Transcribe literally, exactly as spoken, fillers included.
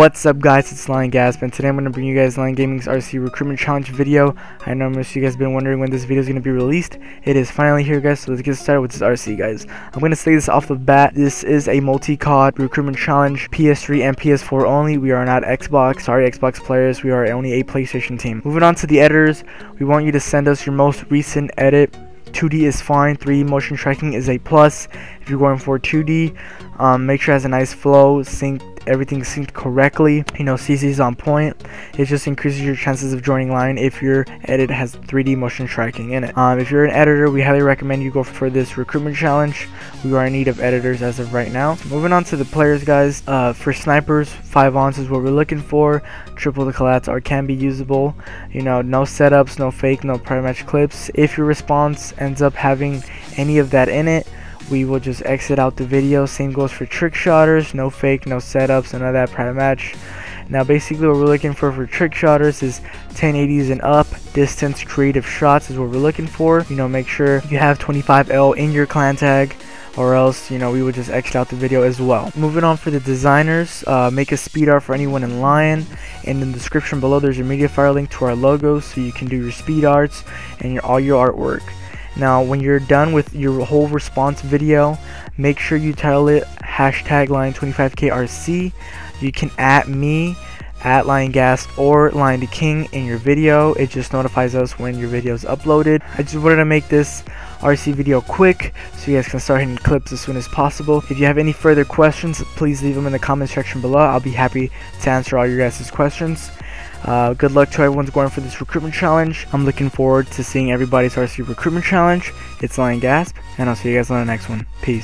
What's up, guys? It's Lion Gasp, and today I'm going to bring you guys Lion Gaming's R C Recruitment Challenge video. I know most of you guys have been wondering when this video is going to be released. It is finally here, guys, so let's get started with this R C, guys. I'm going to say this off the bat. This is a multi-C O D Recruitment Challenge, P S three and P S four only. We are not Xbox. Sorry, Xbox players. We are only a PlayStation team. Moving on to the editors, we want you to send us your most recent edit. two D is fine, three D motion tracking is a plus. If you're going for two D, um, make sure it has a nice flow, sync, everything synced correctly, you know, C C is on point. It just increases your chances of joining Lion if your edit has three D motion tracking in it. Um, if you're an editor, we highly recommend you go for this recruitment challenge. We are in need of editors as of right now. Moving on to the players, guys. Uh, for snipers, five ons is what we're looking for. Triple the collabs are can be usable. You know, no setups, no fake, no prior match clips. If your response ends up having any of that in it, we will just exit out the video. Same goes for trick shotters, no fake, no setups, none of that prior match. Now basically what we're looking for for trick shotters is ten eighties and up. Distance creative shots is what we're looking for. You know, make sure you have twenty-five L in your clan tag, or else, you know, we would just exit out the video as well. Moving on for the designers, uh, make a speed art for anyone in Lion, and in the description below there's a Mediafire link to our logo so you can do your speed arts and your, all your artwork. Now, when you're done with your whole response video, make sure you title it hashtag Lion twenty-five K R C. You can at me, at LionGast, or Lion two King in your video. It just notifies us when your video is uploaded. I just wanted to make this R C video quick so you guys can start hitting clips as soon as possible. If you have any further questions, please leave them in the comment section below. I'll be happy to answer all your guys' questions. Uh, good luck to everyone's going for this recruitment challenge. I'm looking forward to seeing everybody's R C recruitment challenge. It's Lion Gasp, and I'll see you guys on the next one. Peace.